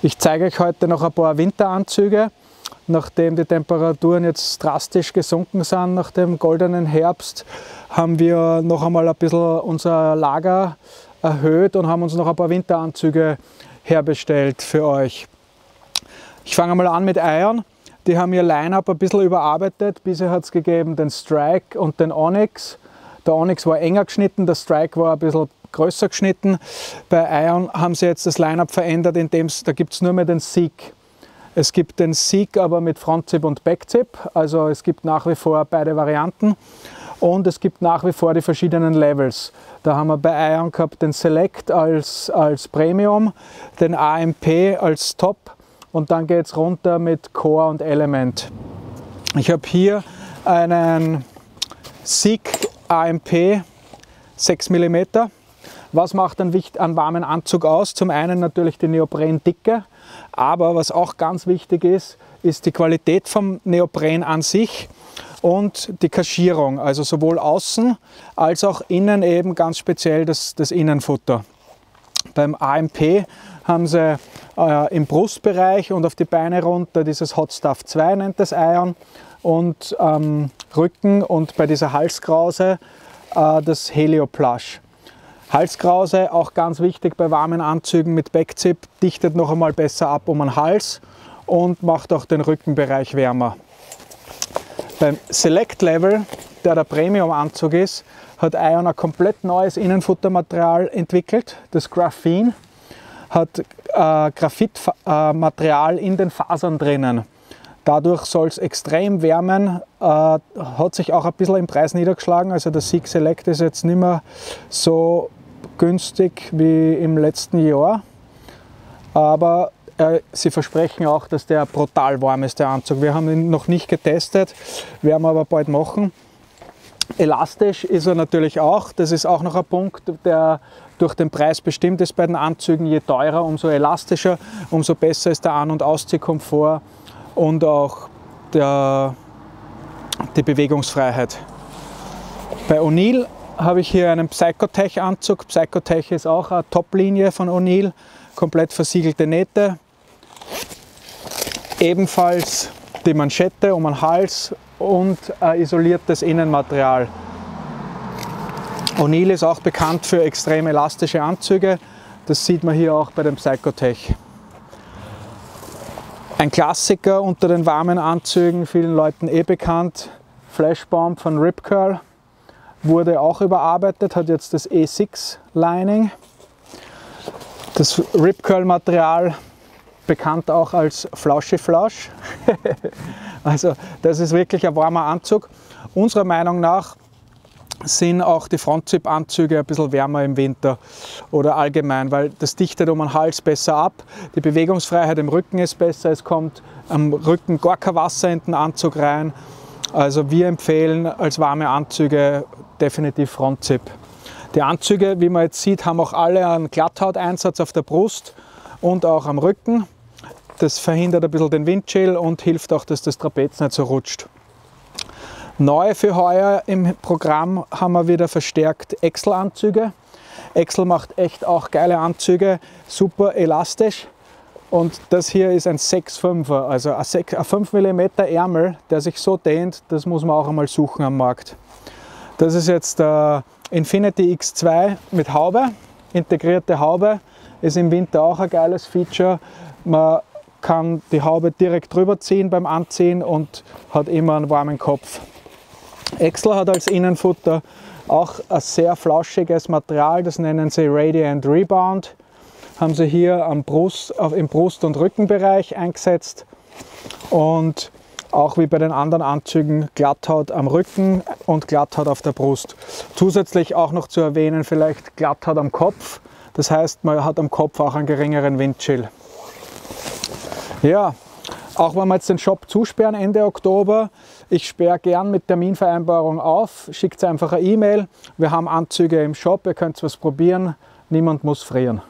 Ich zeige euch heute noch ein paar Winteranzüge, nachdem die Temperaturen jetzt drastisch gesunken sind nach dem goldenen Herbst, haben wir noch einmal ein bisschen unser Lager erhöht und haben uns noch ein paar Winteranzüge herbestellt für euch. Ich fange einmal an mit Ion. Die haben ihr Line-Up ein bisschen überarbeitet. Bisher hat es gegeben den Strike und den Onyx. Der Onyx war enger geschnitten, der Strike war ein bisschen größer geschnitten. Bei Ion haben sie jetzt das Line-Up verändert, da gibt es nur mehr den Seek. Es gibt den Seek aber mit Frontzip und Backzip, also es gibt nach wie vor beide Varianten. Und es gibt nach wie vor die verschiedenen Levels. Da haben wir bei Ion gehabt den Select als Premium, den AMP als Top. Und dann geht es runter mit Core und Element. Ich habe hier einen Seek AMP 6 mm. Was macht einen warmen Anzug aus? Zum einen natürlich die Neoprendicke, aber was auch ganz wichtig ist, ist die Qualität vom Neopren an sich und die Kaschierung, also sowohl außen als auch innen eben ganz speziell das Innenfutter. Beim AMP haben sie im Brustbereich und auf die Beine runter dieses Hot Stuff 2 nennt das Ion und Rücken und bei dieser Halskrause das Helio-Plush. Halskrause, auch ganz wichtig bei warmen Anzügen mit Backzip, dichtet noch einmal besser ab um den Hals und macht auch den Rückenbereich wärmer. Beim Select Level, der Premium-Anzug ist, hat Ion ein komplett neues Innenfuttermaterial entwickelt, das Graphene. Hat Graphitmaterial in den Fasern drinnen. Dadurch soll es extrem wärmen, hat sich auch ein bisschen im Preis niedergeschlagen. Also der Seek Select ist jetzt nicht mehr so günstig wie im letzten Jahr. Aber sie versprechen auch, dass der brutal warm ist, der Anzug. Wir haben ihn noch nicht getestet, werden wir aber bald machen. Elastisch ist er natürlich auch, das ist auch noch ein Punkt, der durch den Preis bestimmt ist bei den Anzügen. Je teurer, umso elastischer, umso besser ist der An- und Ausziehkomfort und auch die Bewegungsfreiheit. Bei O'Neill habe ich hier einen Psychotech-Anzug. Psychotech ist auch eine Top-Linie von O'Neill, komplett versiegelte Nähte. Ebenfalls die Manschette um den Hals und ein isoliertes Innenmaterial. O'Neill ist auch bekannt für extrem elastische Anzüge. Das sieht man hier auch bei dem Psychotech. Ein Klassiker unter den warmen Anzügen, vielen Leuten bekannt, Flashbomb von Ripcurl, wurde auch überarbeitet, hat jetzt das E6 Lining. Das Ripcurl Material, bekannt auch als Flauschi-Flausch. Also das ist wirklich ein warmer Anzug. Unserer Meinung nach sind auch die Frontzip-Anzüge ein bisschen wärmer im Winter oder allgemein, weil das dichtet um den Hals besser ab, die Bewegungsfreiheit im Rücken ist besser, es kommt am Rücken gar kein Wasser in den Anzug rein. Also wir empfehlen als warme Anzüge definitiv Frontzip. Die Anzüge, wie man jetzt sieht, haben auch alle einen Glatthauteinsatz auf der Brust und auch am Rücken. Das verhindert ein bisschen den Windchill und hilft auch, dass das Trapez nicht so rutscht. Neu für heuer im Programm haben wir wieder verstärkt Excel-Anzüge. Excel macht echt auch geile Anzüge, super elastisch. Und das hier ist ein 6,5er, also ein 5 mm Ärmel, der sich so dehnt, das muss man auch einmal suchen am Markt. Das ist jetzt der Infinity X2 mit Haube, integrierte Haube. Ist im Winter auch ein geiles Feature. Man kann die Haube direkt drüber ziehen beim Anziehen und hat immer einen warmen Kopf. Excel hat als Innenfutter auch ein sehr flauschiges Material, das nennen sie Radiant Rebound. Haben sie hier im Brust- und Rückenbereich eingesetzt und auch wie bei den anderen Anzügen Glatthaut am Rücken und Glatthaut auf der Brust. Zusätzlich auch noch zu erwähnen vielleicht Glatthaut am Kopf, das heißt man hat am Kopf auch einen geringeren Windchill. Ja, auch wenn wir jetzt den Shop zusperren Ende Oktober, ich sperre gern mit Terminvereinbarung auf, schickt einfach eine E-Mail, wir haben Anzüge im Shop, ihr könnt was probieren, niemand muss frieren.